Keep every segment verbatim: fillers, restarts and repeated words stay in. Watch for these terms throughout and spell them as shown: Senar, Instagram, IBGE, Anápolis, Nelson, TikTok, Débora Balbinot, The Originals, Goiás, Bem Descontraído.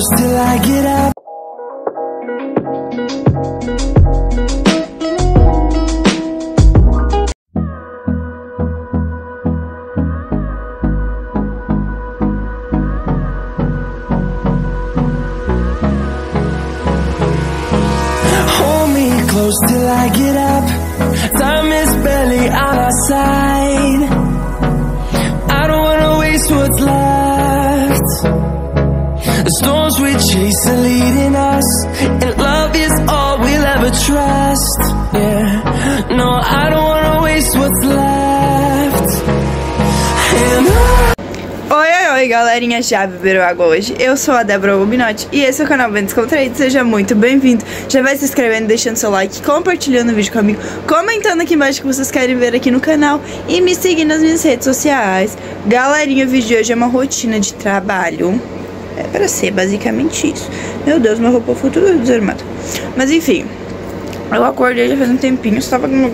close till I get up. Hold me close till I get up. Time is barely on our side. I don't wanna waste what's left. The storms we chase are leading us, and love is all we'll ever trust. Yeah, no, I don't wanna waste what's left. And I... Oi, oi, oi, galerinha, já beberam água hoje? Eu sou a Débora Balbinot e esse é o canal Bem Descontraído, seja muito bem-vindo. Já vai se inscrevendo, deixando seu like, compartilhando o vídeo comigo, comentando aqui embaixo o que vocês querem ver aqui no canal e me seguindo nas minhas redes sociais. Galerinha, o vídeo de hoje é uma rotina de trabalho. É pra ser basicamente isso. Meu Deus, minha roupa foi tudo desarmada. Mas enfim, eu acordei já faz um tempinho. Estava me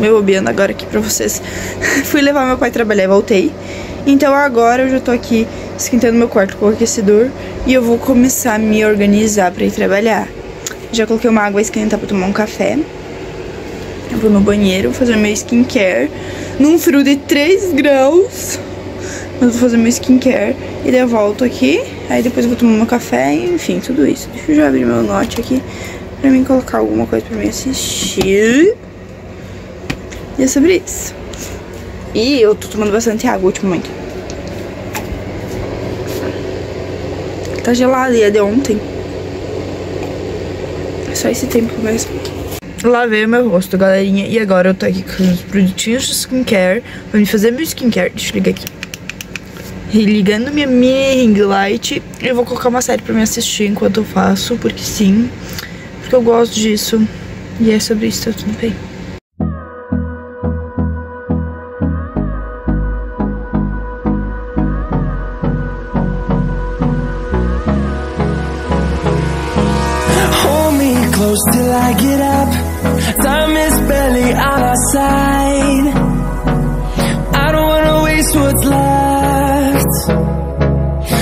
bobeando agora aqui pra vocês. Fui levar meu pai trabalhar e voltei. Então agora eu já tô aqui esquentando meu quarto com o aquecedor. E eu vou começar a me organizar pra ir trabalhar. Já coloquei uma água esquentar pra tomar um café. Eu vou no banheiro fazer meu skincare. Num frio de três graus. Mas vou fazer meu skincare. E daí eu volto aqui. Aí depois eu vou tomar meu café. Enfim, tudo isso. Deixa eu já abrir meu note aqui. Pra mim colocar alguma coisa pra mim assistir. E é sobre isso. E eu tô tomando bastante água ultimamente. Tá gelada e é de ontem. É só esse tempo mesmo. Lavei o meu rosto, galerinha. E agora eu tô aqui com os produtinhos de skincare. Vou fazer meu skincare. Deixa eu ligar aqui. Ligando minha mini ring light. Eu vou colocar uma série pra me assistir enquanto eu faço, porque sim, porque eu gosto disso. E é sobre isso, tá tudo bem. Hold me close till I get up. Time is barely on our side. I don't wanna waste what's left.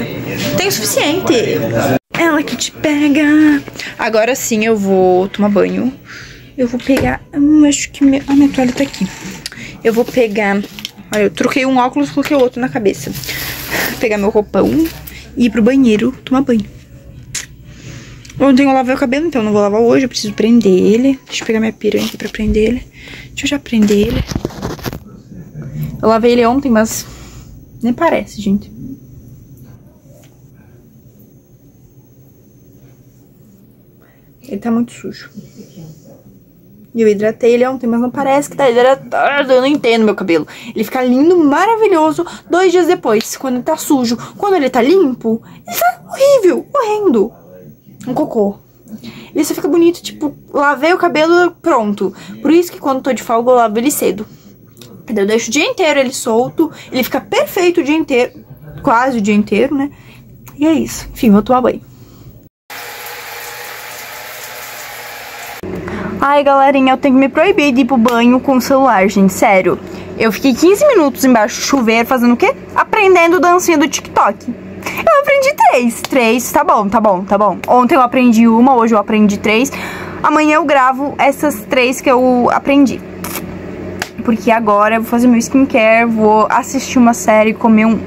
Tem o suficiente. Ela que te pega. Agora sim eu vou tomar banho. Eu vou pegar... Hum, acho que... Meu... Ah, minha toalha tá aqui. Eu vou pegar... Olha, eu troquei um óculos, coloquei o outro na cabeça. Vou pegar meu roupão e ir pro banheiro tomar banho. Ontem eu lavei o cabelo, então eu não vou lavar hoje. Eu preciso prender ele. Deixa eu pegar minha piranha aqui pra prender ele. Deixa eu já prender ele. Eu lavei ele ontem, mas nem parece, gente. Ele tá muito sujo. E eu hidratei ele ontem, mas não parece que tá hidratado. Eu não entendo meu cabelo. Ele fica lindo, maravilhoso, dois dias depois, quando ele tá sujo. Quando ele tá limpo, ele tá horrível, horrendo. Um cocô. Ele só fica bonito, tipo, lavei o cabelo, pronto. Por isso que quando tô de folga eu lavo ele cedo. Eu deixo o dia inteiro ele solto, ele fica perfeito o dia inteiro, quase o dia inteiro, né? E é isso. Enfim, vou tomar banho. Ai, galerinha, eu tenho que me proibir de ir pro banho com o celular, gente, sério. Eu fiquei quinze minutos embaixo do chuveiro fazendo o quê? Aprendendo dancinha do TikTok. Eu aprendi três, três, tá bom, tá bom, tá bom. Ontem eu aprendi uma, hoje eu aprendi três. Amanhã eu gravo essas três que eu aprendi. Porque agora eu vou fazer meu skincare, vou assistir uma série, comer um,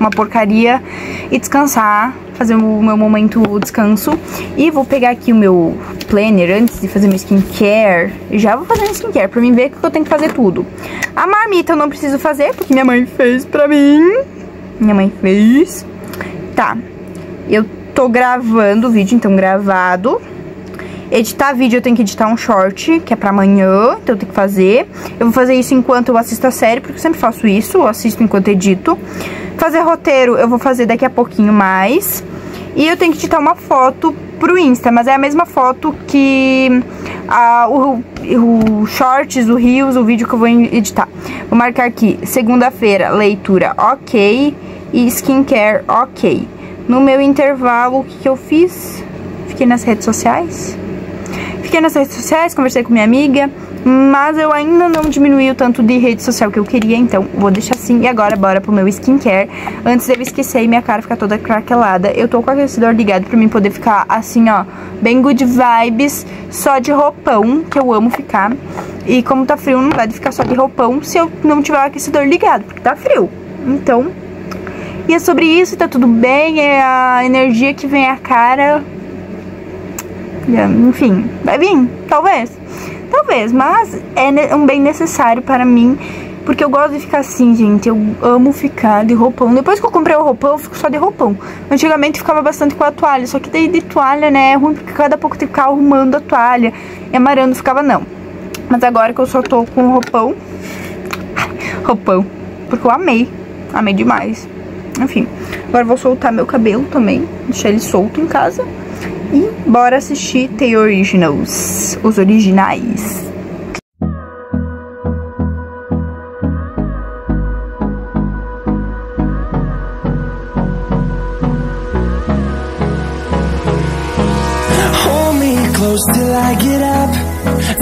uma porcaria e descansar, fazer o meu momento descanso. E vou pegar aqui o meu planner antes de fazer meu skincare. Já vou fazer meu skincare pra mim ver que eu tenho que fazer tudo. A marmita eu não preciso fazer, porque minha mãe fez pra mim. Minha mãe fez. Tá. Eu tô gravando o vídeo, então gravado. Editar vídeo eu tenho que editar um short, que é pra amanhã, então eu tenho que fazer. Eu vou fazer isso enquanto eu assisto a série, porque eu sempre faço isso, eu assisto enquanto edito. Fazer roteiro eu vou fazer daqui a pouquinho mais. E eu tenho que editar uma foto pro Insta, mas é a mesma foto que a, o, o Shorts, o Reels, o vídeo que eu vou editar. Vou marcar aqui, segunda-feira, leitura, ok, e skincare, ok. No meu intervalo, o que, que eu fiz? Fiquei nas redes sociais... Fiquei nas redes sociais, conversei com minha amiga, mas eu ainda não diminui o tanto de rede social que eu queria, então vou deixar assim. E agora bora pro meu skincare. Antes de eu esquecer e minha cara ficar toda craquelada, eu tô com o aquecedor ligado pra mim poder ficar assim, ó, bem good vibes, só de roupão, que eu amo ficar. E como tá frio, não dá de ficar só de roupão se eu não tiver o aquecedor ligado, porque tá frio. Então, e é sobre isso, tá tudo bem, é a energia que vem à cara... Enfim, vai vir, talvez, talvez, mas é um bem necessário para mim, porque eu gosto de ficar assim, gente, eu amo ficar de roupão. Depois que eu comprei o roupão, eu fico só de roupão. Antigamente ficava bastante com a toalha, só que daí de toalha, né, é ruim, porque cada pouco tem que ficar arrumando a toalha, e amarando ficava não. Mas agora que eu só tô com o roupão, roupão, porque eu amei, amei demais. Enfim, agora eu vou soltar meu cabelo também, deixar ele solto em casa. E bora assistir The Originals, os originais. Hold me close till I get up.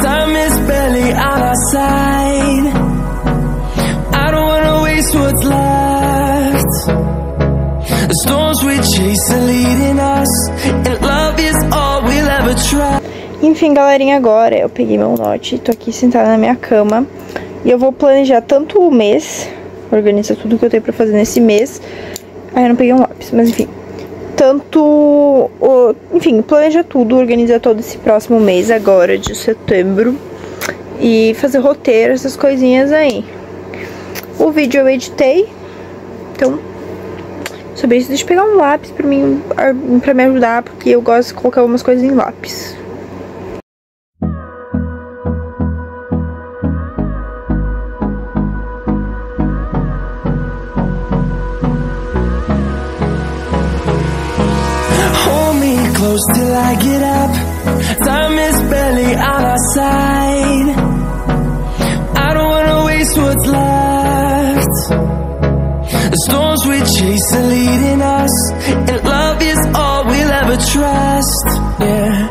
Time is barely on our side. I don't wanna waste what's left. The storms we chase are leading us. Enfim, galerinha, agora eu peguei meu note, tô aqui sentada na minha cama e eu vou planejar tanto o mês, organizar tudo que eu tenho pra fazer nesse mês. Aí eu não peguei um lápis, mas enfim, tanto, o, enfim, planejar tudo, organizar todo esse próximo mês agora de setembro e fazer roteiro, essas coisinhas aí. O vídeo eu editei, então... Sobre isso, deixa eu pegar um lápis pra mim, pra me ajudar, porque eu gosto de colocar algumas coisas em lápis. Hold me close till I get up. Time is barely on our side. I don't wanna waste what's left. The storms we chase are leading us, and love is all we'll ever trust. Yeah,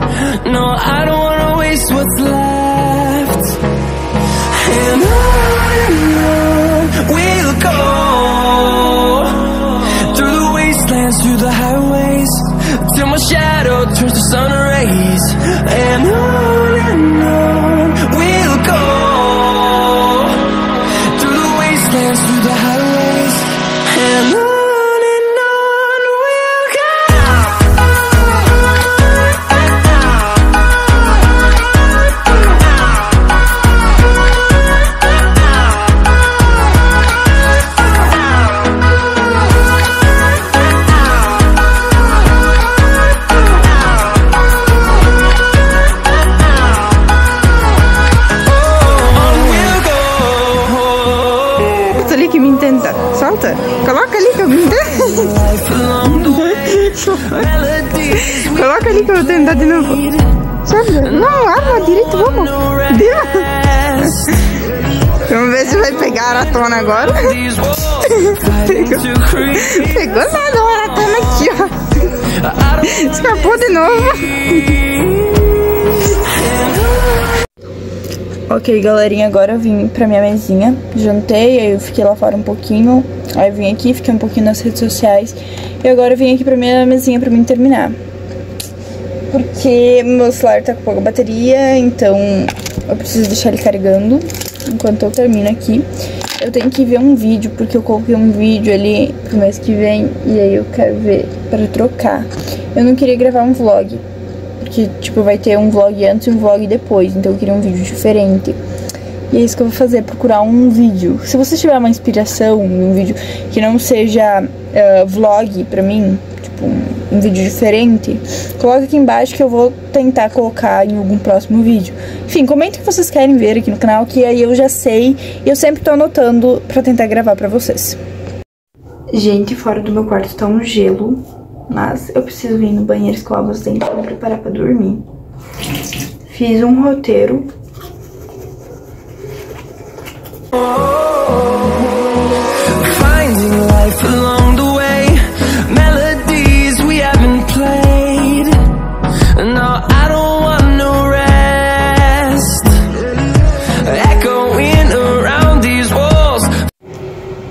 no, I don't wanna waste what's left. And on and on we'll go, through the wastelands, through the highways, till my shadow turns to sun rays. And on and on we'll go, through the wastelands, through the highways. Solta, coloca ali que eu vou tentar. Coloca ali que eu vou tentar de novo. Solta. Não, arma direito, vamos. Vamos ver se vai pegar a maratona agora. Pegou. Pegou nada, a maratona aqui, ó. Escapou de novo. Ok, galerinha, agora eu vim pra minha mesinha, jantei, aí eu fiquei lá fora um pouquinho, aí eu vim aqui, fiquei um pouquinho nas redes sociais, e agora eu vim aqui pra minha mesinha pra mim terminar. Porque meu celular tá com pouca bateria, então eu preciso deixar ele carregando enquanto eu termino aqui. Eu tenho que ver um vídeo, porque eu coloquei um vídeo ali pro mês que vem, e aí eu quero ver pra trocar. Eu não queria gravar um vlog. Que, tipo, vai ter um vlog antes e um vlog depois. Então eu queria um vídeo diferente. E é isso que eu vou fazer, procurar um vídeo. Se você tiver uma inspiração, um vídeo que não seja uh, vlog pra mim, tipo, tipo, um, um vídeo diferente, coloca aqui embaixo que eu vou tentar colocar em algum próximo vídeo. Enfim, comenta o que vocês querem ver aqui no canal, que aí eu já sei e eu sempre tô anotando pra tentar gravar pra vocês. Gente, fora do meu quarto tá um gelo, mas eu preciso ir no banheiro escovar os dentes pra me preparar pra dormir. Fiz um roteiro. Finding life along the way, melodies we haven't played. No, I don't want no rest, echoing around these walls.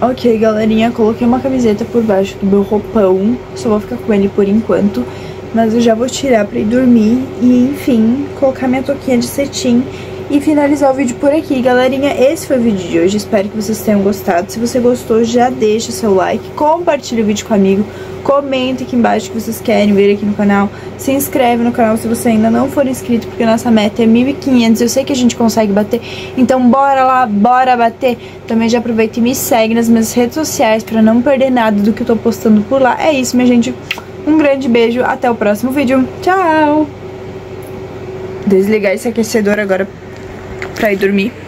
Ok, galerinha, coloquei uma camiseta por baixo do meu roupão. Só vou ficar com ele por enquanto, mas eu já vou tirar pra ir dormir e, enfim, colocar minha touquinha de cetim e finalizar o vídeo por aqui. Galerinha, esse foi o vídeo de hoje, espero que vocês tenham gostado. Se você gostou, já deixa seu like, compartilha o vídeo com um amigo, comenta aqui embaixo o que vocês querem ver aqui no canal, se inscreve no canal se você ainda não for inscrito, porque a nossa meta é mil e quinhentos, eu sei que a gente consegue bater, então bora lá, bora bater. Também já aproveita e me segue nas minhas redes sociais pra não perder nada do que eu tô postando por lá. É isso, minha gente. Um grande beijo, até o próximo vídeo. Tchau! Desligar esse aquecedor agora pra ir dormir.